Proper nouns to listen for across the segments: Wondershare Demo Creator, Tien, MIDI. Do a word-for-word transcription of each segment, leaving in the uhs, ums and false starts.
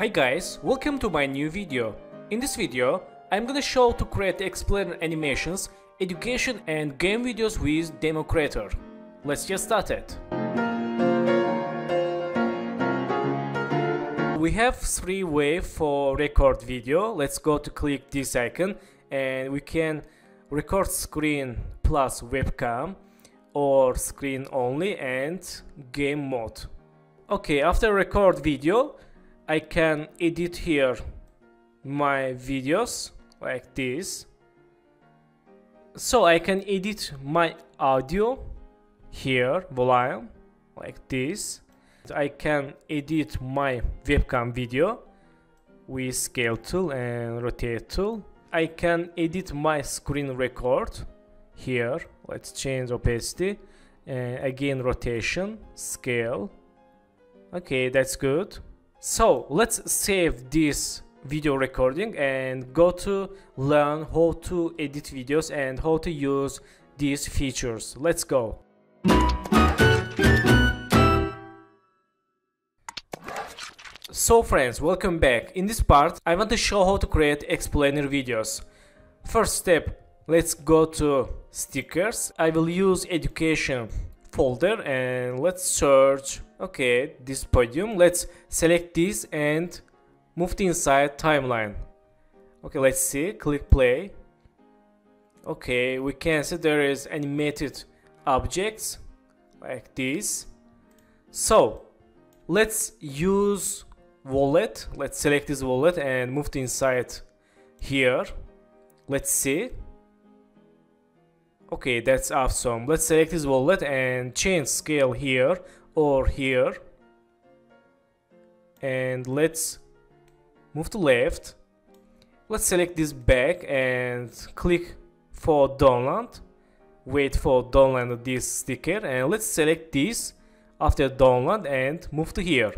Hi guys, welcome to my new video. In this video, I'm gonna show how to create explainer animations, education and game videos with Demo Creator. Let's get started. We have three ways for record video. Let's go to click this icon and we can record screen plus webcam or screen only and game mode. Okay, after record video, I can edit here my videos like this. So I can edit my audio here, volume like this. I can edit my webcam video with scale tool and rotate tool. I can edit my screen record here. Let's change opacity and again rotation, scale. Okay, that's good. So let's save this video recording and go to learn how to edit videos and how to use these features. Let's go. So friends, welcome back. In this part, I want to show how to create explainer videos. First step, let's go to stickers. I will use education folder and let's search. Okay, this podium. Let's select this and move to inside timeline. Okay, let's see. Click play. Okay, we can see there is animated objects like this. So let's use wallet. Let's select this wallet and move to inside here. Let's see. Okay, that's awesome. Let's select this wallet and change scale here or here, and let's move to left. Let's select this back and click for download. Wait for download this sticker and let's select this after download and move to here.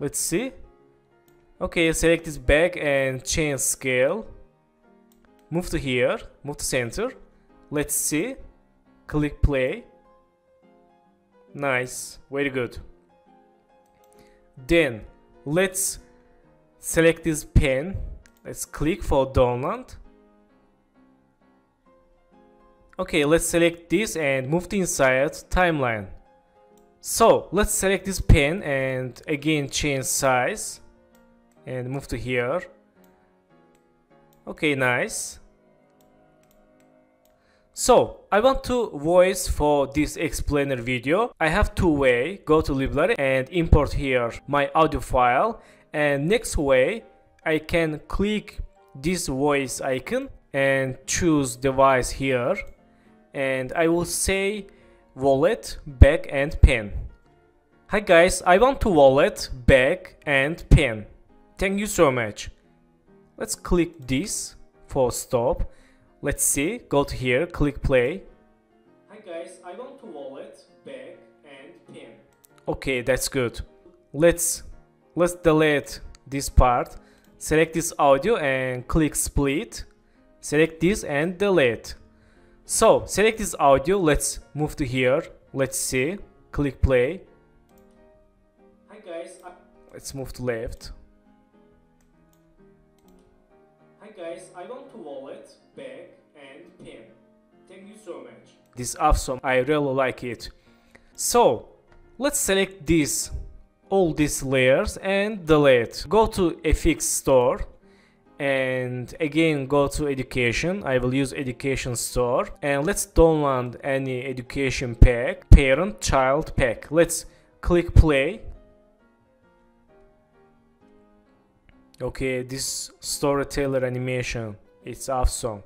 Let's see. Okay, select this back and change scale, move to here, move to center. Let's see. Click play. Nice, very good. Then let's select this pen. Let's click for download. Okay, let's select this and move to inside timeline. So let's select this pen and again change size and move to here. Okay, nice. So I want to voice for this explainer video. I have two ways. Go to library and import here my audio file, and next way I can click this voice icon and choose device here, and I will say wallet, back and pen. Hi guys, I want to wallet, back and pen. Thank you so much. Let's click this for stop. Let's see, go to here, click play. Hi guys, I want to wallet, back and pen. Okay, that's good. Let's let's delete this part. Select this audio and click split. Select this and delete. So, select this audio, let's move to here. Let's see, click play. Hi guys, I let's move to left. Hi guys, I want to wallet, back and pen. Thank you so much. This is awesome. I really like it. So let's select this, all these layers and delete. Go to F X store and again go to education. I will use education store and let's download any education pack, parent child pack. Let's click play. Okay, this storyteller animation, it's awesome.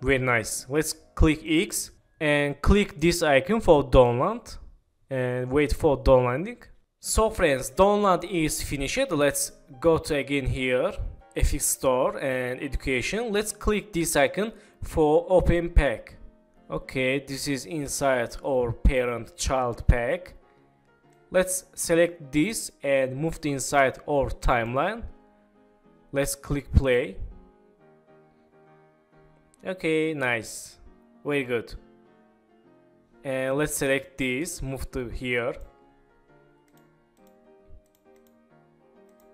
Very nice. Let's click X and click this icon for download and wait for downloading. So friends, download is finished. Let's go to again here, F X Store and Education. Let's click this icon for Open Pack. Okay, this is inside our parent child pack. Let's select this and move to inside our timeline. Let's click play. Okay, nice, very good. Uh, let's select this, move to here.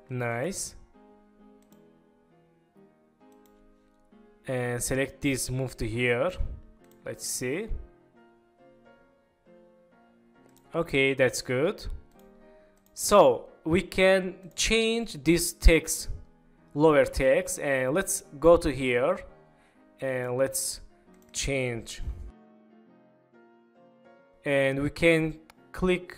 Nice. And select this, move to here. Let's see. Okay, that's good. So we can change this text, lower text, and let's go to here and let's change. And we can click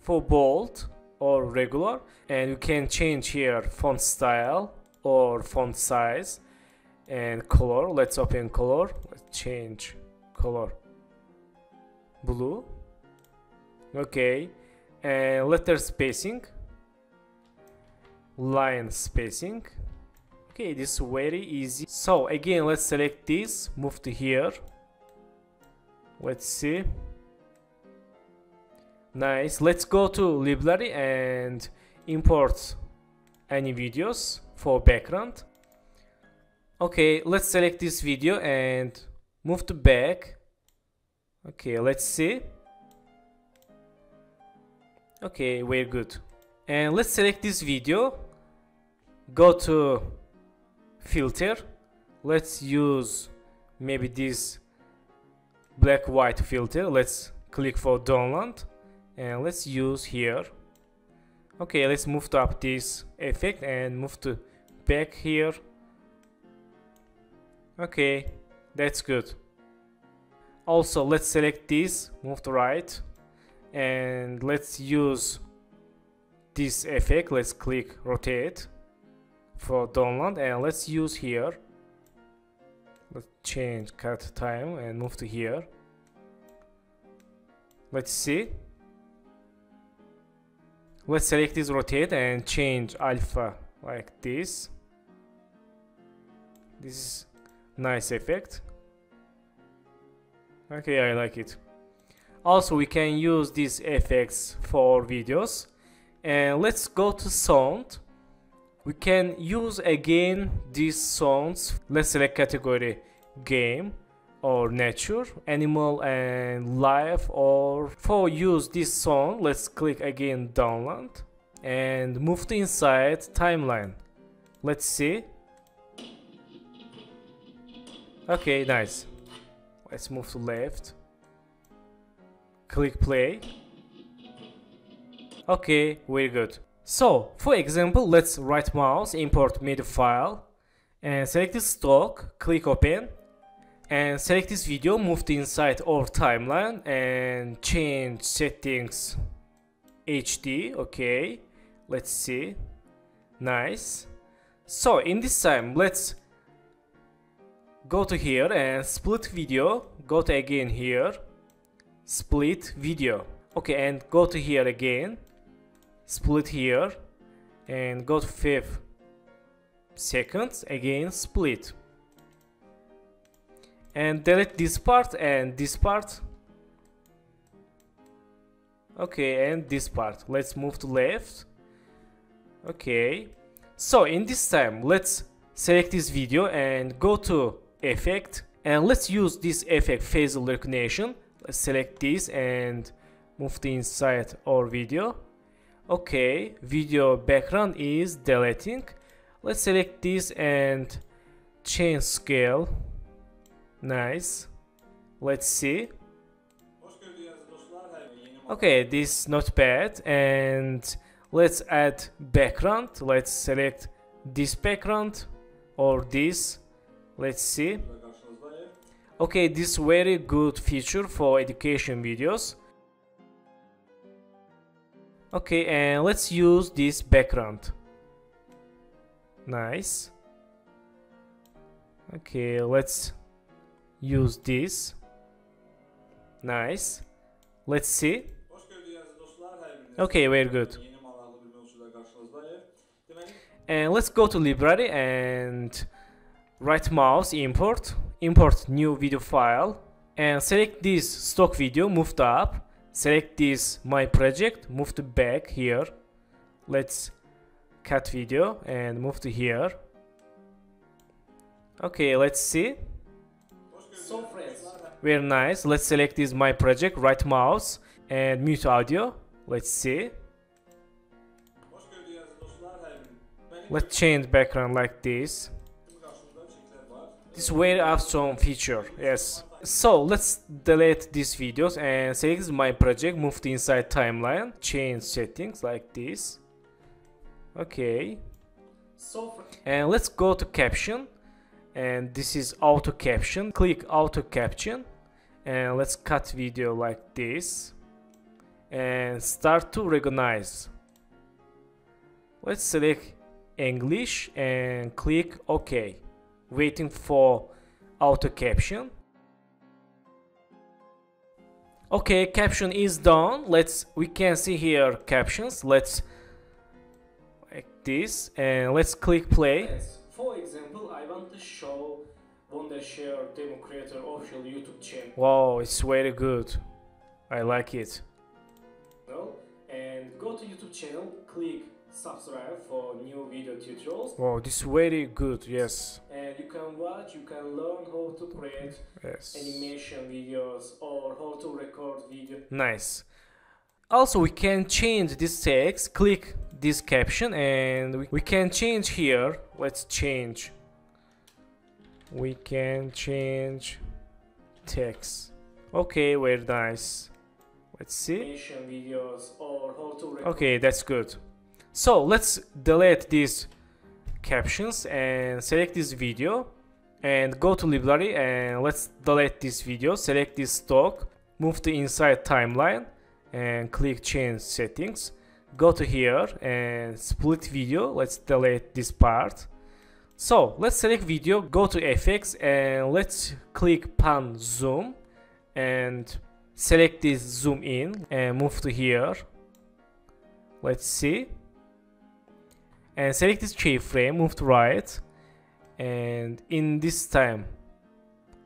for bold or regular, and we can change here font style or font size and color. Let's open color. Let's change color blue. Okay, and letter spacing, line spacing. Okay, this is very easy. So again, let's select this, move to here. Let's see. Nice. Let's go to library and import any videos for background. Okay, let's select this video and move to back. Okay, let's see. Okay, very good. And let's select this video, go to filter. Let's use maybe this black white filter. Let's click for download. And let's use here. Okay, let's move to up this effect and move to back here. Okay, that's good. Also, let's select this, move to right, and let's use this effect. Let's click rotate for download and let's use here. Let's change cut time and move to here. Let's see. Let's select this rotate and change alpha like this. This is nice effect. Okay, I like it. Also, we can use these effects for videos. And let's go to sound. We can use again these sounds. Let's select category game or nature, animal and life, or for use this song. Let's click again download and move to inside timeline. Let's see. Okay, nice. Let's move to left, click play. Okay, very good. So for example, let's right mouse import M I D I file and select this stock, click open. And select this video, move to inside our timeline and change settings H D. Okay, let's see. Nice. So in this time, let's go to here and split video, go to again here, split video. Okay, and go to here again, split here, and go to five seconds, again split. And delete this part and this part. Okay, and this part. Let's move to left. Okay. So in this time, let's select this video and go to effect. And let's use this effect, facial recognition. Let's select this and move to inside our video. Okay, video background is deleting. Let's select this and change scale. Nice. Let's see. Okay, this is not bad. And let's add background. Let's select this background or this. Let's see. Okay, this is very good feature for education videos. Okay, and let's use this background. Nice. Okay, let's use this. Nice. Let's see. Okay, very good. And let's go to library and right mouse import, import new video file, and select this stock video, move to up, select this my project, move to back here. Let's cut video and move to here. Okay, let's see. Very nice. Let's select this my project, right mouse and mute audio. Let's see. Let's change background like this. This very awesome feature, yes. So let's delete these videos and select my project, move to inside timeline, change settings like this. Okay. And let's go to caption. And this is auto caption. Click auto caption. And let's cut video like this. And start to recognize. Let's select English and click OK. Waiting for auto caption. Okay, caption is done. Let's we can see here captions. Let's like this and let's click play. Yes. For example, I want to show Wondershare Demo Creator official YouTube channel. Wow, it's very good. I like it. Well, and go to YouTube channel, click subscribe for new video tutorials. Wow, this is very good, yes. And you can watch, you can learn how to create yes. animation videos or how to record video. Nice. Also, we can change this text, click this caption and we can change here. Let's change. We can change text. Okay, very nice. Let's see. Animation videos or how to record. Okay, that's good. So let's delete these captions and select this video and go to library and let's delete this video, select this stock, move to inside timeline and click change settings, go to here and split video, let's delete this part. So let's select video, go to F X and let's click pan zoom and select this zoom in and move to here, let's see. And select this keyframe, move to right, and in this time,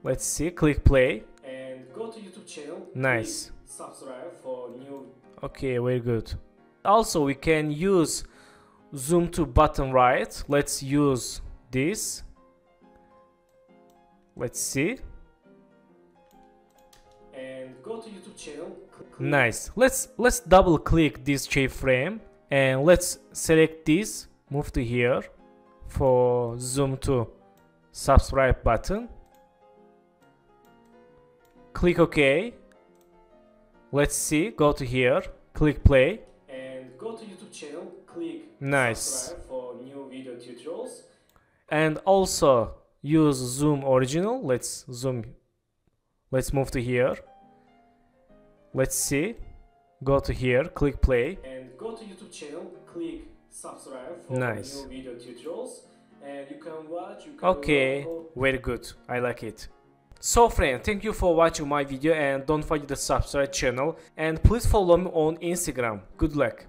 let's see, click play. And go to YouTube channel. Nice. Subscribe for new. Okay, very good. Also, we can use zoom to bottom right. Let's use this. Let's see. And go to YouTube channel. Click. Nice. Let's let's double click this keyframe and let's select this. Move to here for zoom to subscribe button. Click OK. Let's see. Go to here. Click play. And go to YouTube channel. Click nice. Subscribe for new video tutorials. And also use zoom original. Let's zoom. Let's move to here. Let's see. Go to here. Click play. And go to YouTube channel. Click. Subscribe for nice. New video tutorials and you can watch you can okay very good. I like it. So friend, thank you for watching my video and don't forget to subscribe channel and please follow me on Instagram. Good luck.